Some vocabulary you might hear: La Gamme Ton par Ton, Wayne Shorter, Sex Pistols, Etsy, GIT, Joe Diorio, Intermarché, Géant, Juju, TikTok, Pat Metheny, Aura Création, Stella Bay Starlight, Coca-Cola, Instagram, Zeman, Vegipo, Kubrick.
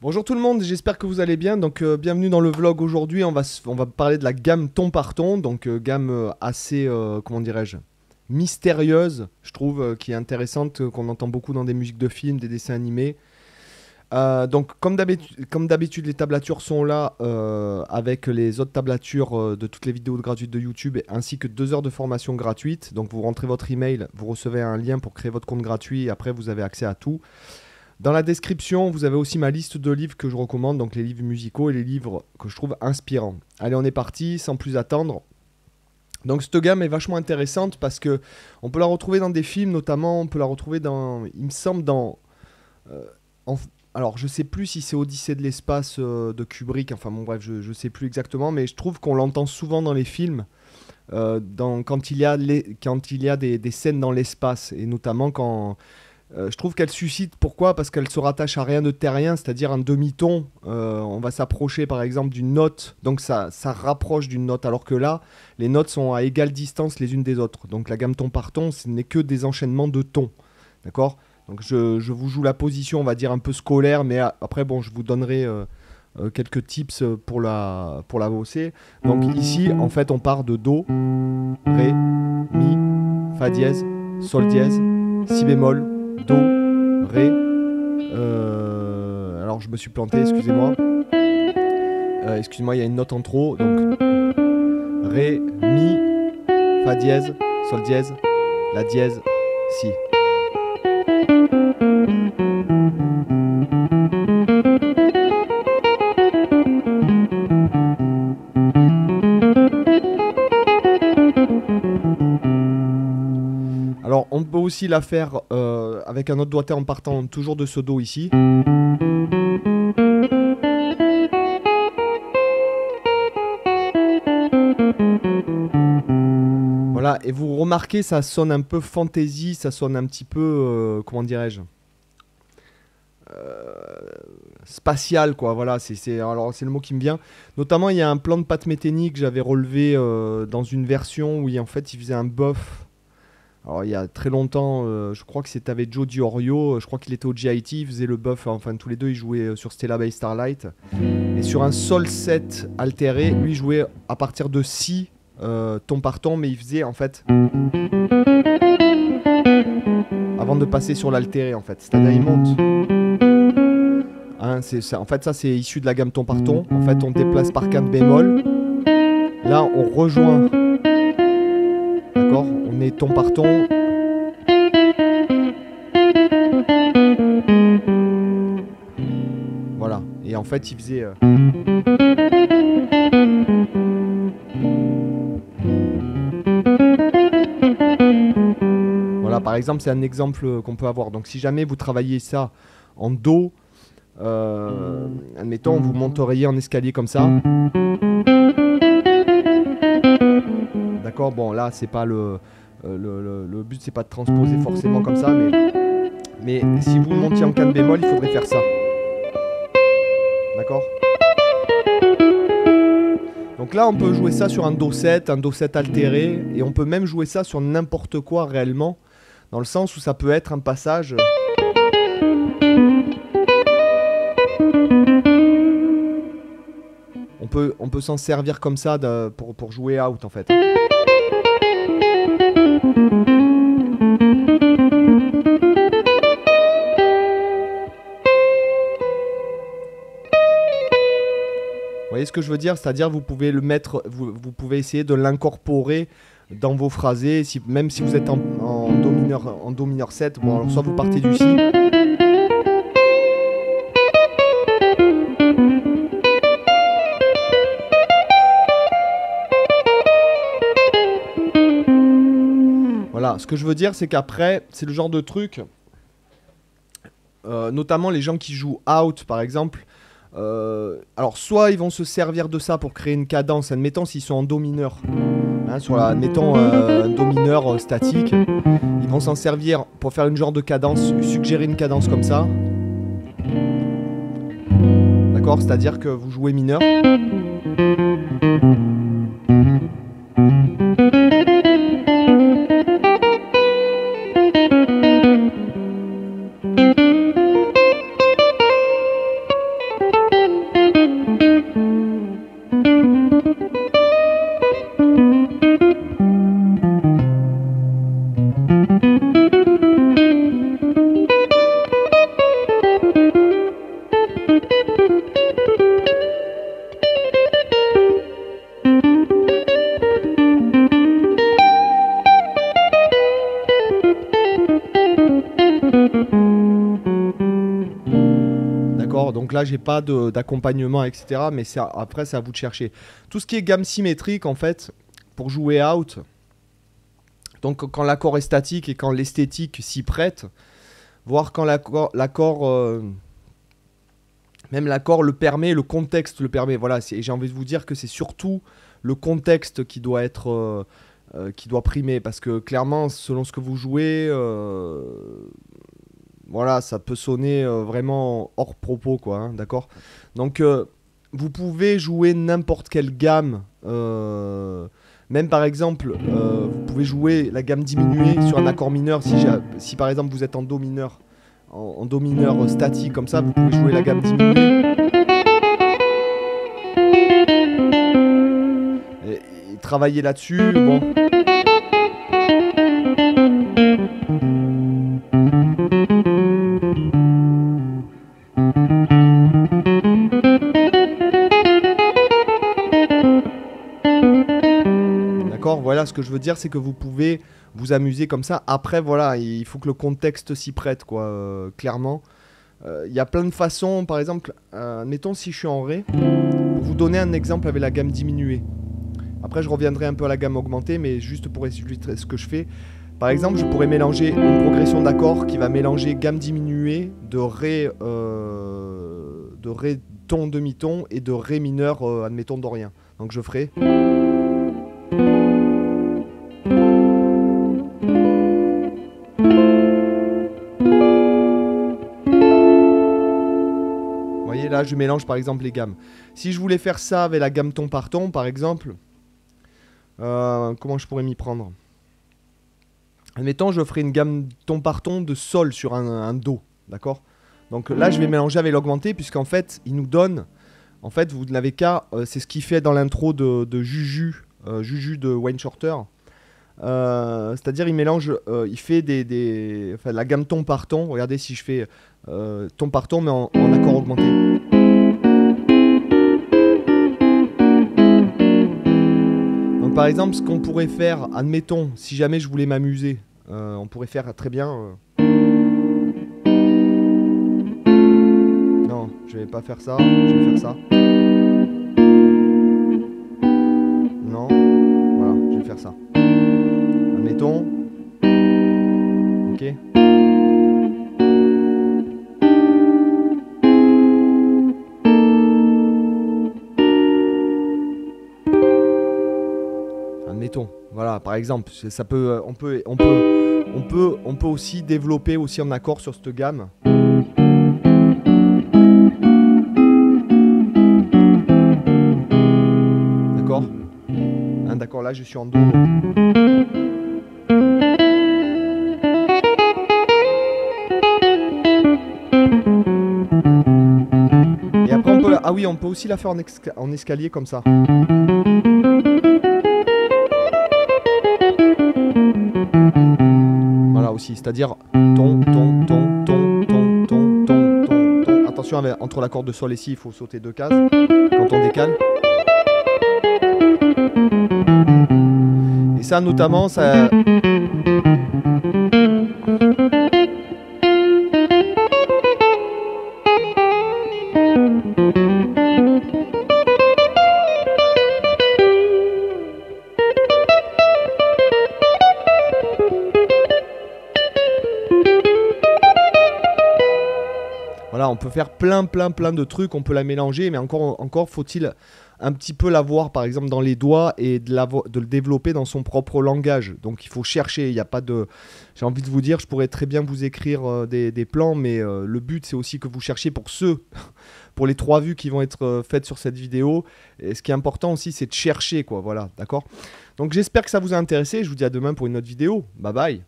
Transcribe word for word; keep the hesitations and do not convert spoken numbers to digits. Bonjour tout le monde, j'espère que vous allez bien. Donc euh, bienvenue dans le vlog. Aujourd'hui on va, on va parler de la gamme ton par ton. Donc euh, gamme euh, assez, euh, comment dirais-je, mystérieuse, je trouve, euh, qui est intéressante, euh, qu'on entend beaucoup dans des musiques de films, des dessins animés. euh, Donc comme d'habitude les tablatures sont là, euh, avec les autres tablatures euh, de toutes les vidéos gratuites de YouTube, ainsi que deux heures de formation gratuite. Donc vous rentrez votre email, vous recevez un lien pour créer votre compte gratuit et après vous avez accès à tout. Dans la description, vous avez aussi ma liste de livres que je recommande, donc les livres musicaux et les livres que je trouve inspirants. Allez, on est parti, sans plus attendre. Donc cette gamme est vachement intéressante parce que on peut la retrouver dans des films, notamment, on peut la retrouver dans, il me semble, dans... Euh, en, alors, je sais plus si c'est Odyssée de l'espace euh, de Kubrick, enfin bon, bref, je, je sais plus exactement, mais je trouve qu'on l'entend souvent dans les films, euh, dans, quand il y a, les, quand il y a des, des scènes dans l'espace, et notamment quand... Euh, je trouve qu'elle suscite, pourquoi? Parce qu'elle se rattache à rien de terrien, c'est-à-dire un demi-ton. Euh, on va s'approcher par exemple d'une note, donc ça, ça rapproche d'une note, alors que là, les notes sont à égale distance les unes des autres. Donc la gamme ton par ton, ce n'est que des enchaînements de tons, d'accord? Donc je, je vous joue la position, on va dire un peu scolaire, mais a, après bon, je vous donnerai euh, euh, quelques tips pour la, pour la bosser. Donc ici, en fait, on part de Do, Ré, Mi, Fa dièse, Sol dièse, Si bémol, Do, Ré, euh, alors je me suis planté, excusez-moi, euh, excusez-moi, il y a une note en trop, donc Ré, Mi, Fa dièse, Sol dièse, La dièse, Si. Alors on peut aussi la faire euh, avec un autre doigté en partant toujours de ce Do ici. Voilà, et vous remarquez, ça sonne un peu fantasy, ça sonne un petit peu, euh, comment dirais-je, euh, spatial quoi, voilà, c'est le mot qui me vient. Notamment il y a un plan de Pat Metheny que j'avais relevé euh, dans une version où il, en fait il faisait un buff. Alors il y a très longtemps, euh, je crois que c'était avec Joe Diorio, euh, je crois qu'il était au G I T, il faisait le buff, hein, enfin tous les deux ils jouaient euh, sur Stella Bay Starlight. Et sur un Sol sept altéré, lui jouait à partir de Si, euh, ton par ton, mais il faisait en fait... Avant de passer sur l'altéré en fait, c'est-à-dire il monte. Hein, c'est, ça, en fait ça c'est issu de la gamme ton par ton, en fait on déplace par quatre bémol. Là on rejoint... D'accord, on est ton par ton. Voilà, et en fait il faisait... Euh... Voilà, par exemple, c'est un exemple qu'on peut avoir. Donc si jamais vous travaillez ça en Do, euh, admettons, vous monteriez en escalier comme ça. D'accord, bon là c'est pas le, le, le, le but, c'est pas de transposer forcément comme ça, mais, mais si vous montiez en quatre bémol, il faudrait faire ça. D'accord? Donc là on peut jouer ça sur un Do sept, un Do sept altéré, et on peut même jouer ça sur n'importe quoi réellement, dans le sens où ça peut être un passage... On peut, on peut s'en servir comme ça de, pour, pour jouer out en fait. Vous voyez ce que je veux dire? C'est-à-dire vous pouvez le mettre, vous, vous pouvez essayer de l'incorporer dans vos phrasés, si, même si vous êtes en, en, do mineur, en do mineur sept, bon, alors soit vous partez du Si. Voilà, ce que je veux dire c'est qu'après, c'est le genre de truc, euh, notamment les gens qui jouent out par exemple. Euh, alors soit ils vont se servir de ça pour créer une cadence, admettons s'ils sont en do mineur, hein, sur la, admettons euh, un do mineur euh, statique, ils vont s'en servir pour faire une genre de cadence, suggérer une cadence comme ça, d'accord, c'est-à-dire que vous jouez mineur, D'accord. Donc là, j'ai pas d'accompagnement, et cetera. Mais après, c'est à vous de chercher. Tout ce qui est gamme symétrique, en fait, pour jouer out, donc quand l'accord est statique et quand l'esthétique s'y prête, voire quand l'accord, euh, même l'accord le permet, le contexte le permet. Voilà, j'ai envie de vous dire que c'est surtout le contexte qui doit être... Euh, Euh, qui doit primer, parce que clairement selon ce que vous jouez, euh, voilà, ça peut sonner euh, vraiment hors propos, quoi, hein, d'accord. Donc euh, vous pouvez jouer n'importe quelle gamme, euh, même par exemple euh, vous pouvez jouer la gamme diminuée sur un accord mineur. Si, si par exemple vous êtes en do mineur, en, en do mineur euh, statique comme ça, vous pouvez jouer la gamme diminuée, travailler là-dessus, bon. D'accord, voilà, ce que je veux dire, c'est que vous pouvez vous amuser comme ça. Après, voilà, il faut que le contexte s'y prête, quoi, euh, clairement. Il euh, y a plein de façons, par exemple, euh, mettons si je suis en Ré, pour vous donner un exemple avec la gamme diminuée. Après, je reviendrai un peu à la gamme augmentée, mais juste pour illustrer ce que je fais. Par exemple, je pourrais mélanger une progression d'accords qui va mélanger gamme diminuée de Ré, euh, de Ré ton demi-ton et de Ré mineur, euh, admettons, dorien. Donc je ferai... Vous voyez, là, je mélange par exemple les gammes. Si je voulais faire ça avec la gamme ton par ton, par exemple... Euh, comment je pourrais m'y prendre? Admettons, je ferai une gamme ton par ton de sol sur un, un do, d'accord? Donc là, je vais mélanger avec l'augmenté, puisqu'en fait, il nous donne... En fait, vous n'avez qu'à... Euh, c'est ce qu'il fait dans l'intro de, de Juju, euh, Juju de Wayne Shorter. Euh, C'est-à-dire, il mélange... Euh, il fait des... des enfin, la gamme ton par ton. Regardez si je fais euh, ton par ton, mais en, en accord augmenté. Par exemple, ce qu'on pourrait faire, admettons, si jamais je voulais m'amuser, euh, on pourrait faire très bien... Euh... Non, je vais pas faire ça, je vais faire ça. Non, voilà, je vais faire ça. Admettons... Ok. Voilà, par exemple, ça peut, on peut, on peut, on peut, on peut aussi développer aussi un accord sur cette gamme. D'accord, hein, d'accord, là je suis en do. Et après on peut, ah oui, on peut aussi la faire en, esca en escalier comme ça. C'est-à-dire ton, ton, ton, ton, ton, ton, ton, ton. Attention, entre l'accord de sol et si, il faut sauter deux cases quand on décale. Et ça, notamment, ça... Voilà, on peut faire plein, plein, plein de trucs, on peut la mélanger, mais encore, encore faut-il un petit peu l'avoir, par exemple, dans les doigts et de, la de le développer dans son propre langage. Donc, il faut chercher, il n'y a pas de... J'ai envie de vous dire, je pourrais très bien vous écrire euh, des, des plans, mais euh, le but, c'est aussi que vous cherchiez pour ceux, pour les trois vues qui vont être euh, faites sur cette vidéo. Et ce qui est important aussi, c'est de chercher, quoi, voilà, d'accord? Donc, j'espère que ça vous a intéressé, je vous dis à demain pour une autre vidéo. Bye bye.